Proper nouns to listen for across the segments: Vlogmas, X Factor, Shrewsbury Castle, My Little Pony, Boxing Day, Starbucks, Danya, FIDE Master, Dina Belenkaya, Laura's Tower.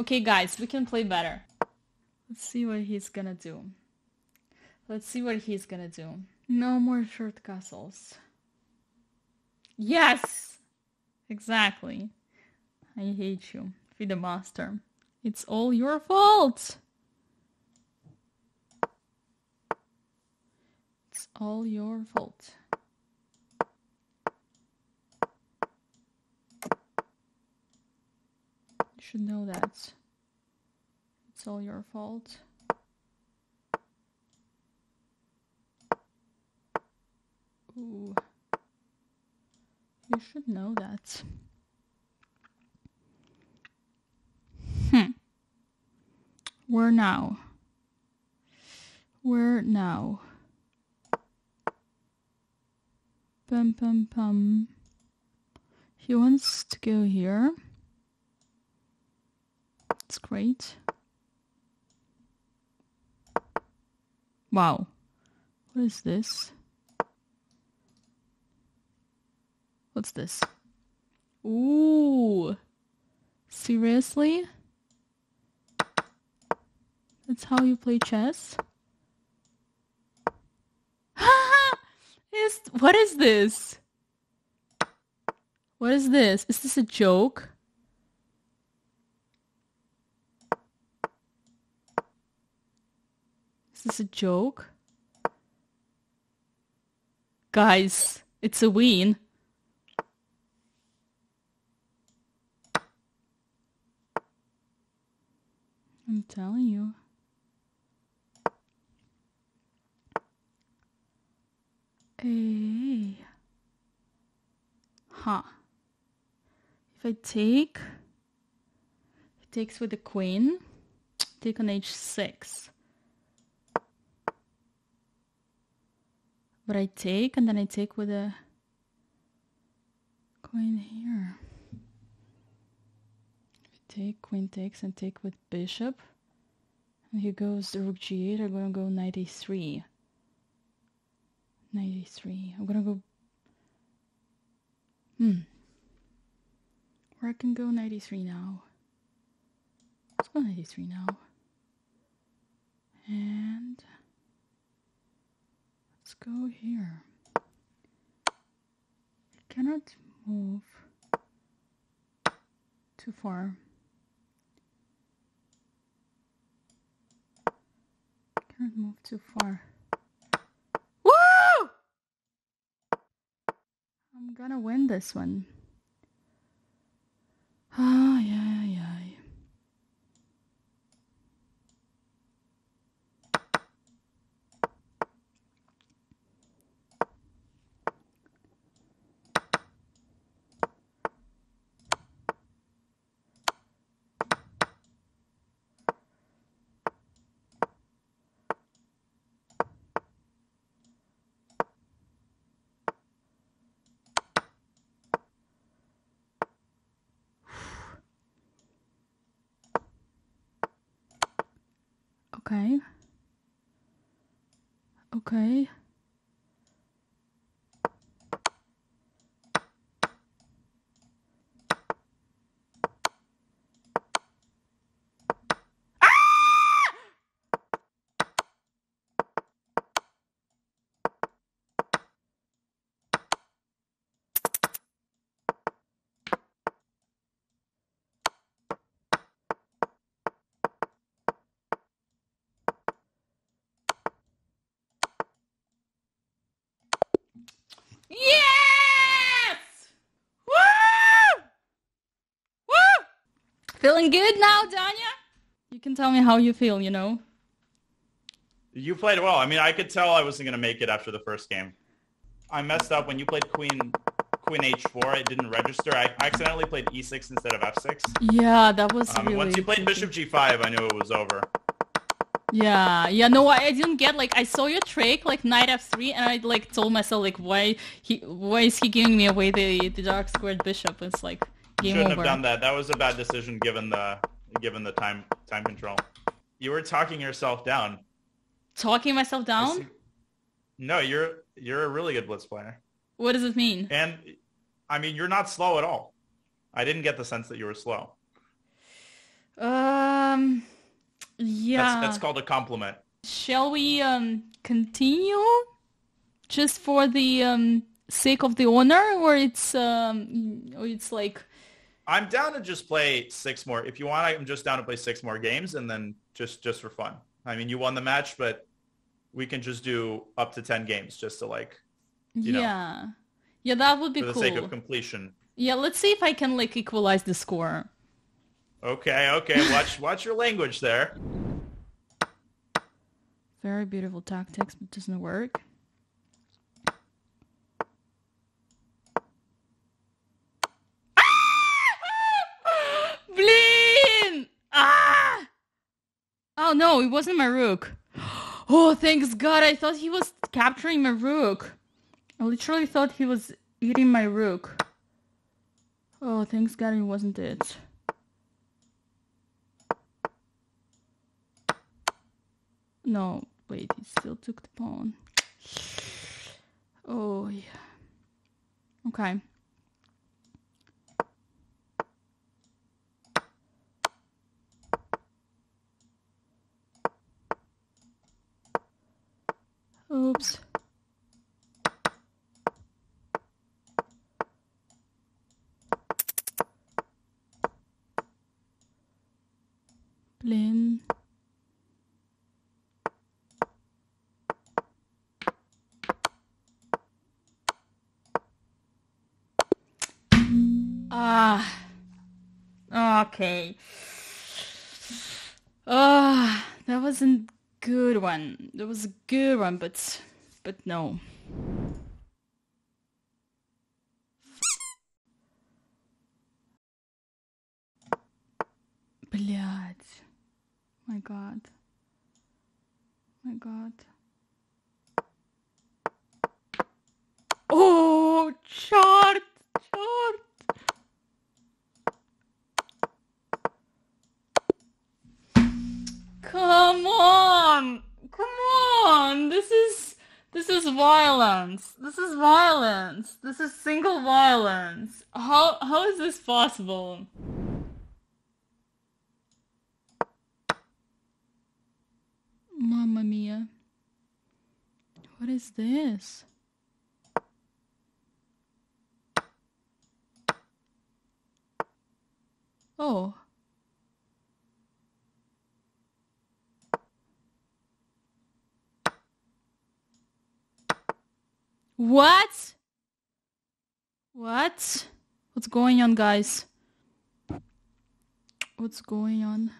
Okay, guys, we can play better. Let's see what he's gonna do. No more short castles. Yes! Exactly. I hate you, FIDE Master. It's all your fault! It's all your fault. You should know that. It's all your fault. Ooh. You should know that. Where now? Pum pum pum. He wants to go here. It's great. Wow. What is this? What's this? Ooh. Seriously? That's how you play chess? What is this? Is this a joke? Guys, it's a win. I'm telling you. Hey. Huh. If I take, it takes with the queen, take on h6. But I take, and then I take with a queen here. If I take, queen takes, and take with bishop. And here goes the rook g8, I'm gonna go knight a3. I'm gonna go... Or I can go knight e3 now. Let's go knight e3 now. And... let's go here. I cannot move too far. I'm gonna win this one. Ah, yeah, okay. Okay. Ah! Feeling good now, Danya? You can tell me how you feel, you know? You played well. I mean, I could tell I wasn't going to make it after the first game. I messed up when you played queen h4. It didn't register. I accidentally played e6 instead of f6. Yeah, that was really... Once you played bishop g5, I knew it was over. Yeah, no, I didn't get, like, I saw your trick, like, knight f3, and I, like, told myself, like, why is he giving me away the dark squared bishop? It's like... Shouldn't have done that. That was a bad decision given the time control. You were talking yourself down. Talking myself down? No, you're a really good blitz player. What does it mean? And I mean, you're not slow at all. I didn't get the sense that you were slow. Yeah. That's called a compliment. Shall we continue just for the sake of the honor, or it's like... I'm down to just play 6 more. If you want, I'm just down to play 6 more games and then just for fun. I mean, you won the match, but we can just do up to 10 games just to like, you know. Yeah, that would be cool. For the sake of completion. Yeah, let's see if I can like equalize the score. Okay. Watch your language there. Very beautiful tactics, but doesn't work. Oh no, it wasn't my rook. Oh, thanks God. I thought he was capturing my rook. I literally thought he was eating my rook. Oh, thanks God it wasn't it. No, wait, he still took the pawn. Oh, yeah. Okay. Oops. Blin. Okay. That wasn't good one. That was a good one, but no. Блядь. My God. My God. Oh, chart. Come on! This is violence. This is single violence. How is this possible? Mamma mia! What is this? Oh. What? What's going on, guys? What's going on?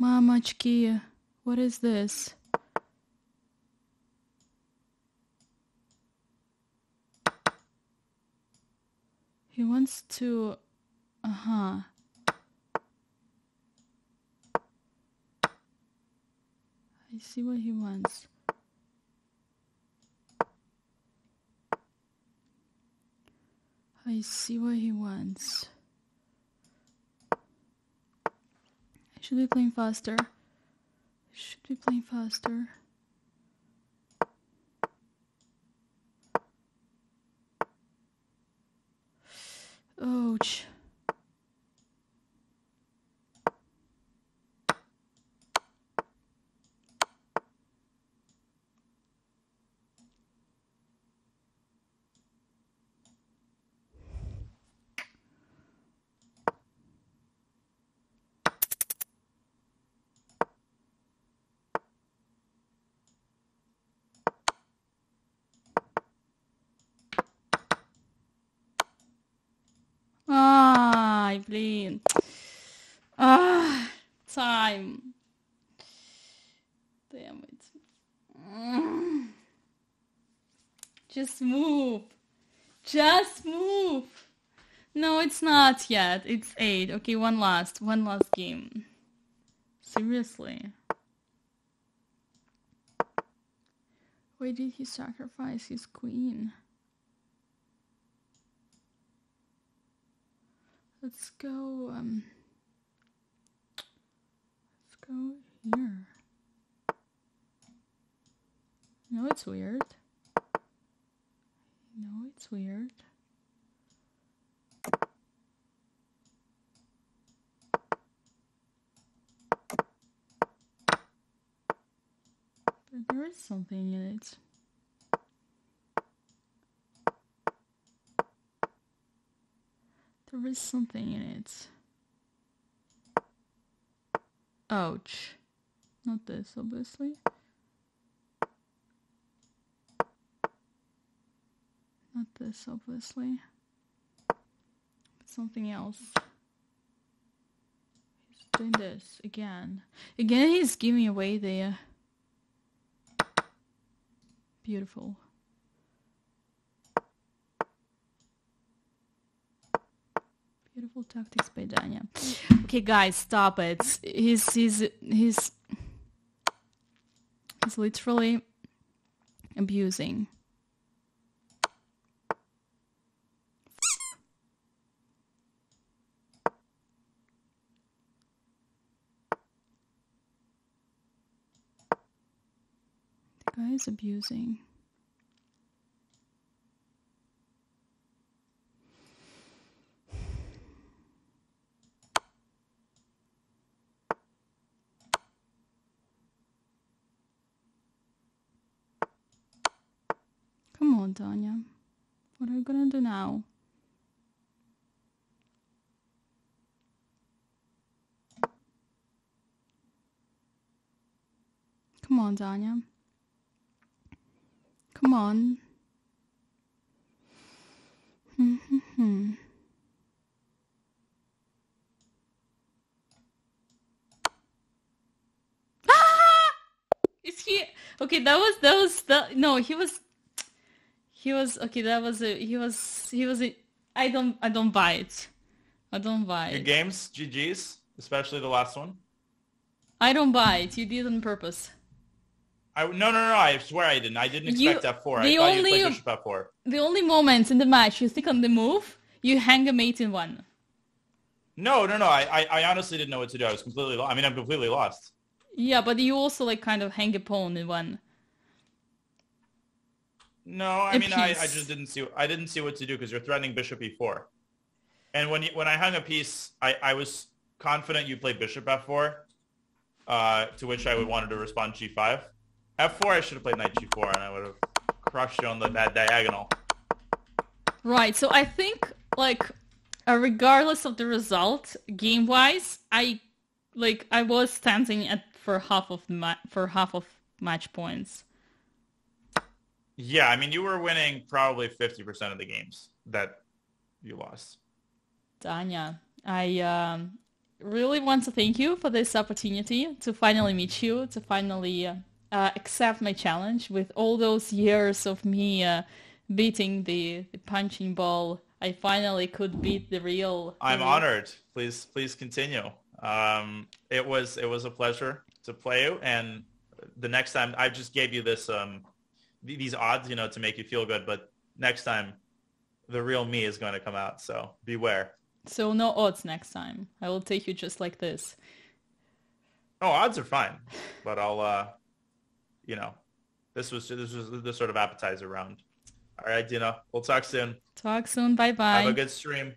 Mamachki, what is this? He wants to... Uh-huh. I see what he wants. I see what he wants. I should be playing faster. Ouch. Blin. Time. Damn it. Just move. No, it's not yet. It's 8. Okay, one last game. Seriously. Why did he sacrifice his queen? Let's go, here. No, it's weird. There is something in it. There is something in it. Ouch. Not this, obviously. Not this, obviously. Something else. He's doing this again. Again, he's giving away the... Beautiful. Beautiful tactics by Danya. Okay, guys, stop it. He's literally abusing. Is abusing. Come on, Danya. What are you gonna do now? Come on, Danya. Come on. Ah! Is he okay? I don't buy it. I don't buy it. Your games, GGs, especially the last one. I don't buy it. You did it on purpose. No, I swear I didn't. I didn't expect F4. I thought you played Bishop F4. The only moments in the match you think on the move, you hang a mate in one. No. I honestly didn't know what to do. I was completely lost. I mean, I'm completely lost. Yeah, but you also, like, kind of hang a pawn in one. No, I just didn't see... I didn't see what to do because you're threatening Bishop E4. And when I hung a piece, I was confident you played Bishop F4, to which I wanted to respond G5. F4, I should have played knight G4, and I would have crushed you on that diagonal. Right, so I think, like, regardless of the result, game-wise, I was standing for half of match points. Yeah, I mean, you were winning probably 50% of the games that you lost. Danya, I really want to thank you for this opportunity to finally meet you, to finally... accept my challenge. With all those years of me beating the punching ball, I finally could beat the real. I'm honored. Please continue. It was a pleasure to play you, and the next time I just gave you this these odds, you know, to make you feel good. But next time, the real me is going to come out. So beware. So no odds next time. I will take you just like this. Oh, odds are fine, but I'll. You know, this was the sort of appetizer round. All right, Dina, we'll talk soon. Bye-bye. Have a good stream.